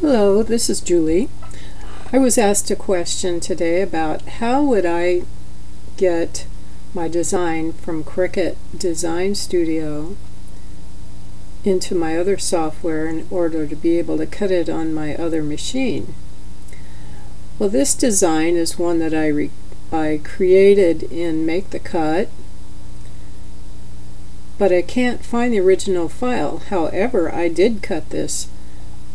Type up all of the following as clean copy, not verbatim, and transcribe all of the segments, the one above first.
Hello, this is Julie. I was asked a question today about how would I get my design from Cricut Design Studio into my other software in order to be able to cut it on my other machine. Well, this design is one that I created in Make the Cut, but I can't find the original file. However, I did cut this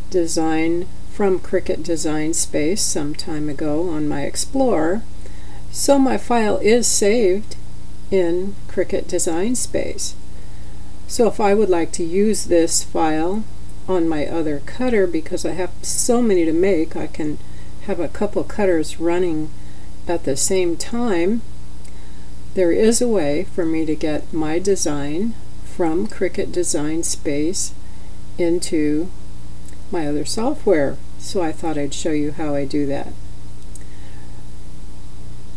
design from Cricut Design Space some time ago on my Explorer, so my file is saved in Cricut Design Space. So if I would like to use this file on my other cutter, because I have so many to make, I can have a couple cutters running at the same time. There is a way for me to get my design from Cricut Design Space into my other software, so I thought I'd show you how I do that.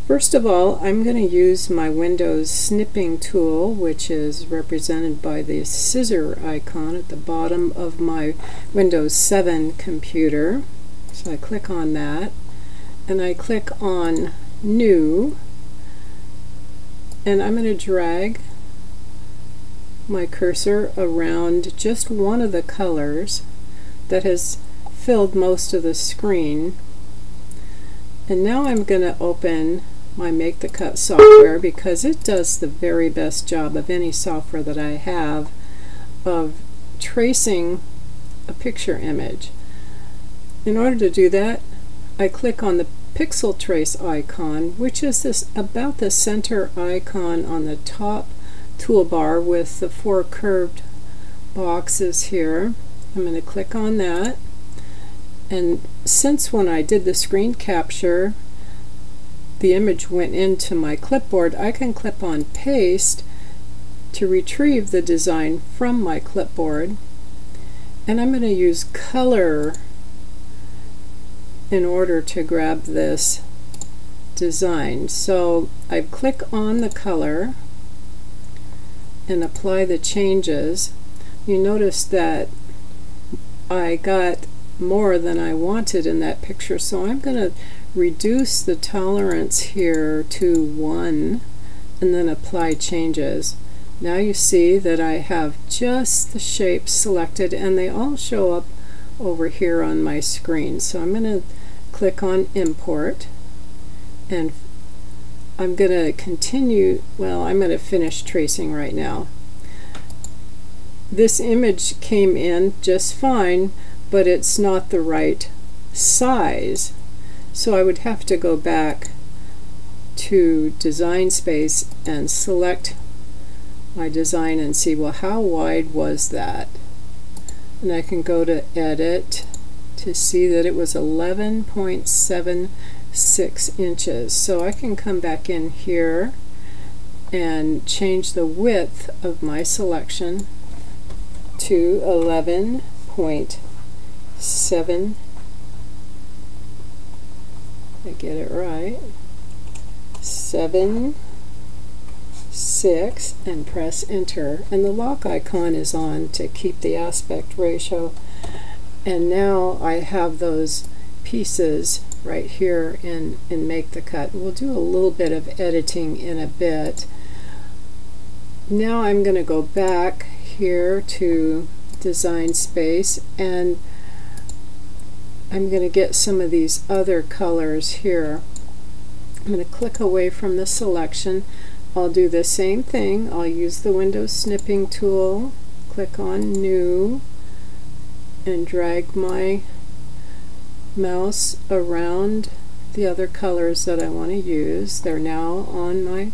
First of all, I'm going to use my Windows snipping tool, which is represented by the scissor icon at the bottom of my Windows 7 computer. So I click on that, and I click on New, and I'm going to drag my cursor around just one of the colors that has filled most of the screen. And now I'm going to open my Make the Cut software, because it does the very best job of any software that I have of tracing a picture image. In order to do that, I click on the pixel trace icon, which is this about the center icon on the top toolbar with the four curved boxes here. I'm going to click on that, and since when I did the screen capture the image went into my clipboard, I can click on paste to retrieve the design from my clipboard. And I'm going to use color in order to grab this design. So I click on the color and apply the changes. You notice that I got more than I wanted in that picture, so I'm going to reduce the tolerance here to 1 and then apply changes. Now you see that I have just the shapes selected, and they all show up over here on my screen. So I'm going to click on import, and I'm going to continue. Well, I'm going to finish tracing right now. This image came in just fine, but it's not the right size, so I would have to go back to Design Space and select my design and see, well, how wide was that? And I can go to edit to see that it was 11.76 inches. So I can come back in here and change the width of my selection to 11.7. I get it right. 7.6, and press enter, and the lock icon is on to keep the aspect ratio. And now I have those pieces right here in Make the Cut. We'll do a little bit of editing in a bit. Now I'm going to go back here to Design Space, and I'm going to get some of these other colors here. I'm going to click away from the selection. I'll do the same thing. I'll use the Windows snipping tool, click on New, and drag my mouse around the other colors that I want to use. They're now on my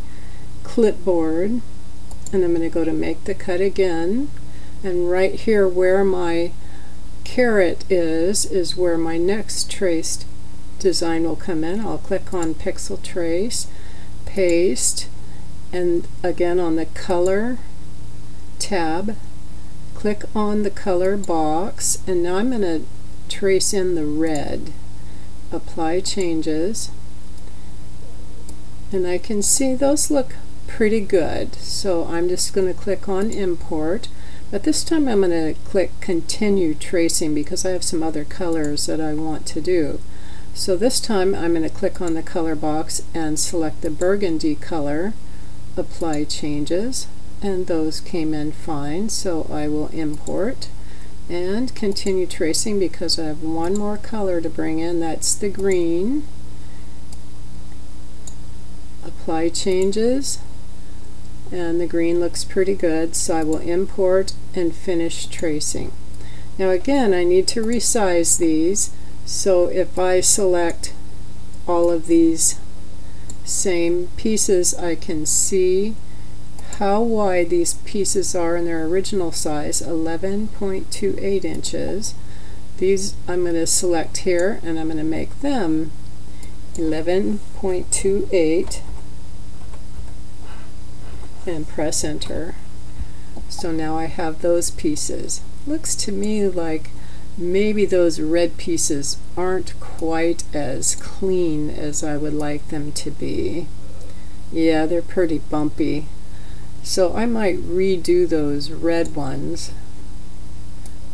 clipboard, and I'm going to go to Make the Cut again, and right here where my caret is where my next traced design will come in. I'll click on Pixel Trace, paste, and again on the color tab, click on the color box, and now I'm going to trace in the red, apply changes, and I can see those look pretty good. So I'm just going to click on import, But this time I'm going to click continue tracing because I have some other colors that I want to do. So this time I'm going to click on the color box and select the burgundy color, apply changes, and those came in fine, so I will import and continue tracing because I have one more color to bring in, that's the green. Apply changes, and the green looks pretty good, so I will import and finish tracing. Now again, I need to resize these, so if I select all of these same pieces, I can see how wide these pieces are in their original size, 11.28 inches. These I'm going to select here and I'm going to make them 11.28 and press enter. So now I have those pieces. Looks to me like maybe those red pieces aren't quite as clean as I would like them to be. Yeah, they're pretty bumpy. So I might redo those red ones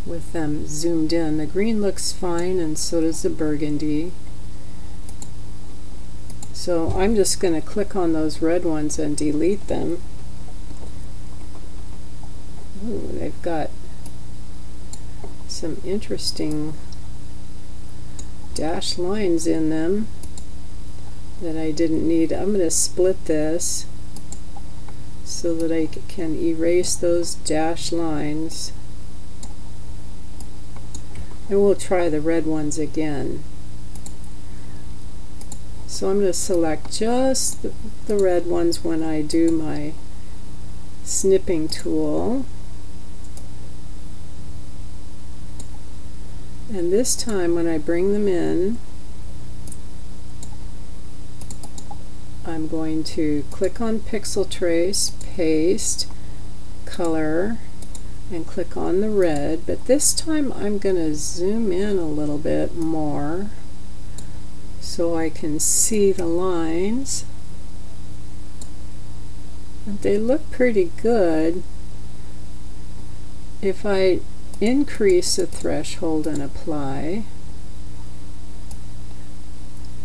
with them zoomed in. The green looks fine and so does the burgundy. So I'm just going to click on those red ones and delete them. Ooh, they've got some interesting dashed lines in them that I didn't need. I'm going to split this so that I can erase those dashed lines. And we'll try the red ones again. So I'm going to select just the red ones when I do my snipping tool. And this time when I bring them in, I'm going to click on Pixel Trace, paste, color, and click on the red, but this time I'm going to zoom in a little bit more so I can see the lines. They look pretty good. If I increase the threshold and apply,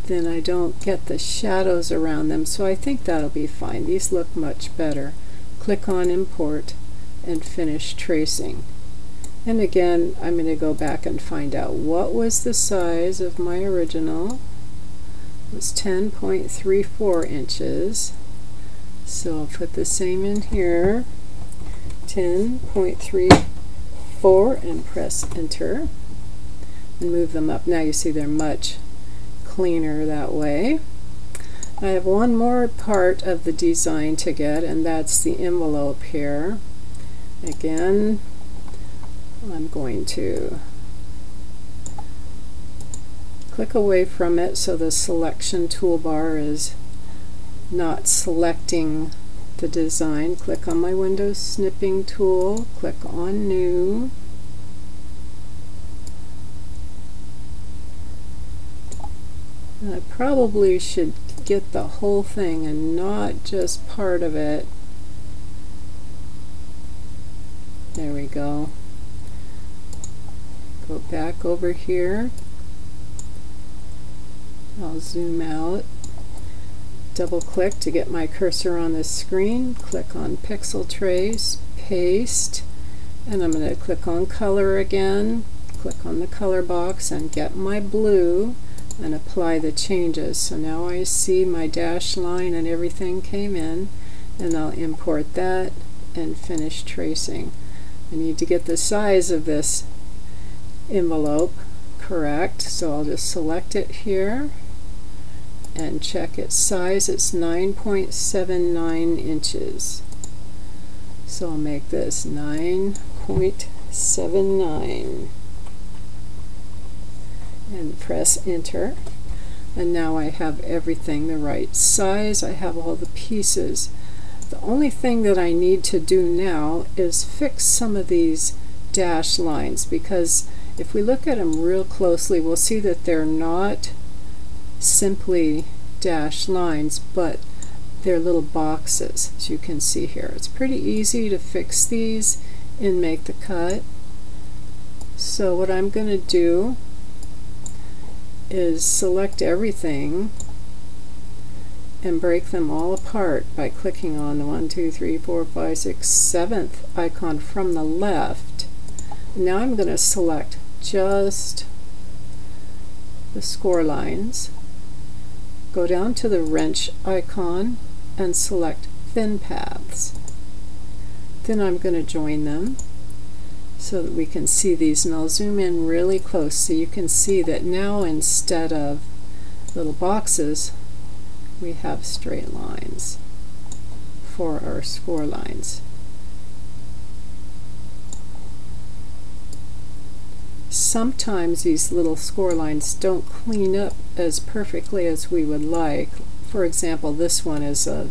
then I don't get the shadows around them, so I think that'll be fine. These look much better. Click on import and finish tracing. And again, I'm going to go back and find out what was the size of my original. It was 10.34 inches. So I'll put the same in here, 10.34, and press enter and move them up. Now you see they're much cleaner that way. I have one more part of the design to get, and that's the envelope here. Again, I'm going to click away from it so the selection toolbar is not selecting the design. Click on my Windows snipping tool, click on new, and I probably should get the whole thing and not just part of it. There we go. Go back over here. I'll zoom out. Double click to get my cursor on the screen. Click on Pixel Trace, paste, and I'm going to click on color again. Click on the color box and get my blue and apply the changes. So now I see my dashed line and everything came in, and I'll import that and finish tracing. I need to get the size of this envelope correct, so I'll just select it here and check its size. It's 9.79 inches. So I'll make this 9.79. and press enter, and now I have everything the right size. I have all the pieces. The only thing that I need to do now is fix some of these dashed lines, because if we look at them real closely, we'll see that they're not simply dashed lines, but they're little boxes, as you can see here. It's pretty easy to fix these and make the cut. So what I'm going to do is select everything and break them all apart by clicking on the 1, 2, 3, 4, 5, 6, 7th icon from the left. Now I'm going to select just the score lines, go down to the wrench icon and select thin paths. Then I'm going to join them so that we can see these, and I'll zoom in really close so you can see that now instead of little boxes we have straight lines for our score lines. Sometimes these little score lines don't clean up as perfectly as we would like. For example, this one is a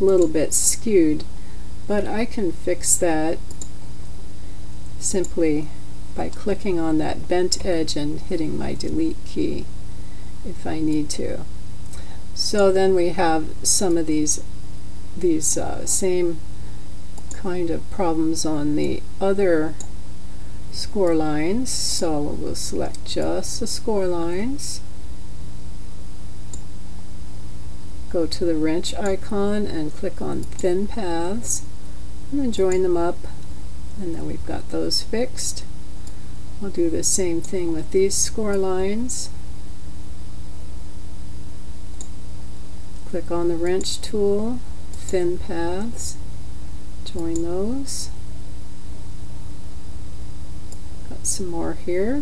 little bit skewed, but I can fix that simply by clicking on that bent edge and hitting my delete key if I need to. So then we have some of these same kind of problems on the other score lines, so we'll select just the score lines, go to the wrench icon and click on thin paths and then join them up, and then we've got those fixed. We'll do the same thing with these score lines. Click on the wrench tool, thin paths, join those. Got some more here.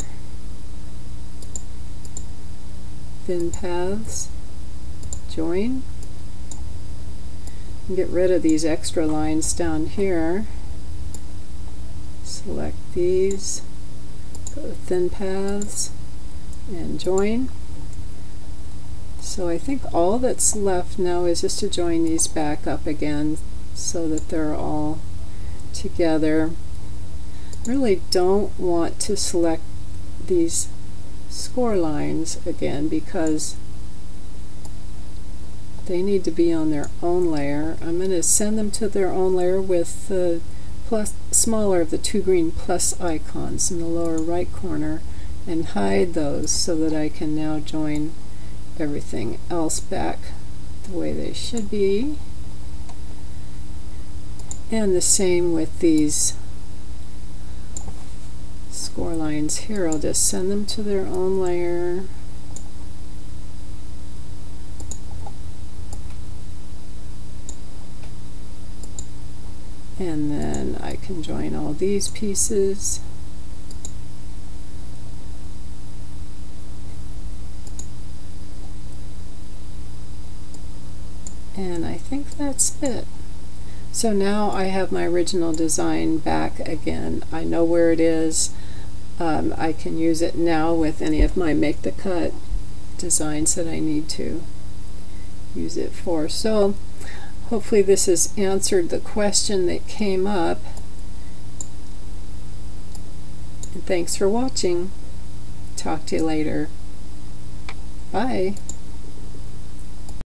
Thin paths, join. And get rid of these extra lines down here. Select these, go to thin paths, and join. So I think all that's left now is just to join these back up again so that they're all together. I really don't want to select these score lines again because they need to be on their own layer. I'm going to send them to their own layer with the plus, smaller of the two green plus icons in the lower right corner, and hide those so that I can now join everything else back the way they should be. And the same with these score lines here. I'll just send them to their own layer. And then I can join all these pieces. And I think that's it. So now I have my original design back again. I know where it is. I can use it now with any of my make the cut designs that I need to use it for. So hopefully this has answered the question that came up. And thanks for watching. Talk to you later. Bye.